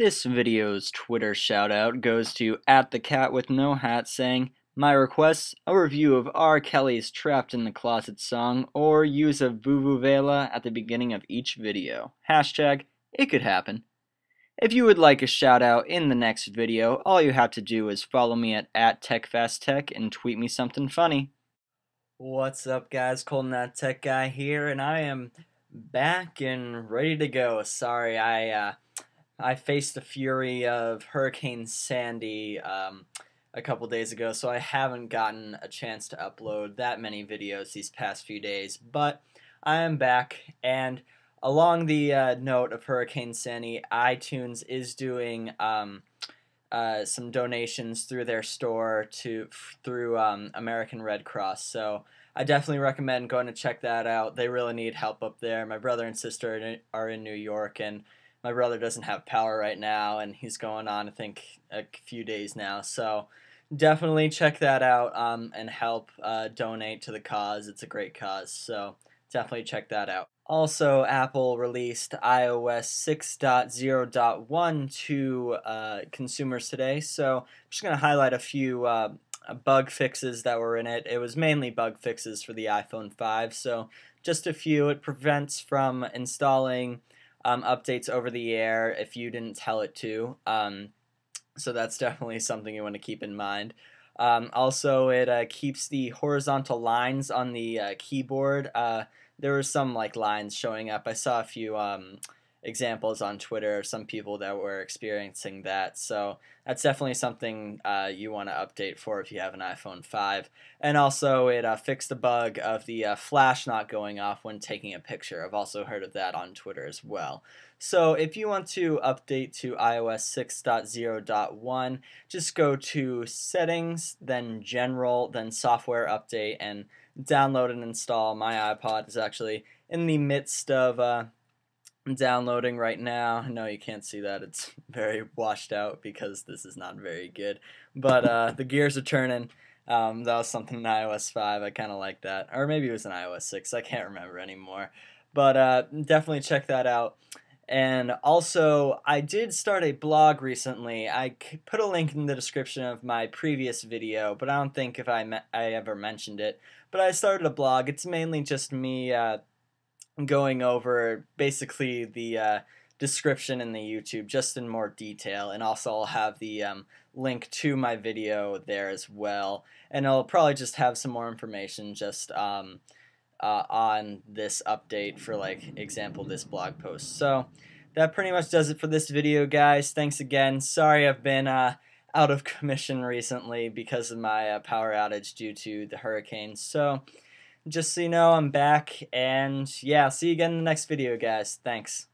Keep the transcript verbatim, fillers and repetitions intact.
This video's Twitter shout-out goes to at the cat with no hat saying, my requests, a review of R. Kelly's Trapped in the Closet song or use of boo-boo-vela at the beginning of each video. Hashtag, it could happen. If you would like a shout-out in the next video, all you have to do is follow me at, at TechFastTech and tweet me something funny. What's up, guys? Colton, that tech guy here, and I am back and ready to go. Sorry, I, uh, I faced the fury of Hurricane Sandy um, a couple days ago, so I haven't gotten a chance to upload that many videos these past few days, but I am back, and along the uh, note of Hurricane Sandy, iTunes is doing um, uh, some donations through their store to through um, American Red Cross. So I definitely recommend going to check that out. They really need help up there. My brother and sister are in, are in New York, and my brother doesn't have power right now, and he's going on, I think, a few days now. So definitely check that out um, and help uh, donate to the cause. It's a great cause. So definitely check that out. Also, Apple released i O S six point oh point one to uh, consumers today, so I'm just going to highlight a few uh, bug fixes that were in it. It was mainly bug fixes for the iPhone five, so just a few. It prevents from installing um, updates over the air if you didn't tell it to, um, so that's definitely something you want to keep in mind. Um, also, it uh, keeps the horizontal lines on the uh, keyboard. Uh, There were some like lines showing up. I saw a few um, examples on Twitter of some people that were experiencing that. So that's definitely something uh, you want to update for if you have an iPhone five. And also it uh, fixed the bug of the uh, flash not going off when taking a picture. I've also heard of that on Twitter as well. So if you want to update to i O S six point oh point one, just go to Settings, then General, then Software Update, and download and install. My iPod is actually in the midst of uh, downloading right now. No, you can't see that. It's very washed out because this is not very good. But uh, the gears are turning. Um, that was something in i O S five. I kind of like that. Or maybe it was in i O S six. I can't remember anymore. But uh, definitely check that out. And also, I did start a blog recently. I put a link in the description of my previous video, but I don't think if I, me I ever mentioned it. But I started a blog. It's mainly just me uh, going over basically the uh, description in the YouTube, just in more detail. And also, I'll have the um, link to my video there as well. And I'll probably just have some more information just Um, Uh, on this update for, like, example, this blog post. So that pretty much does it for this video, guys. Thanks again. Sorry I've been uh, out of commission recently because of my uh, power outage due to the hurricane. So just so you know, I'm back, and yeah, I'll see you again in the next video, guys. Thanks.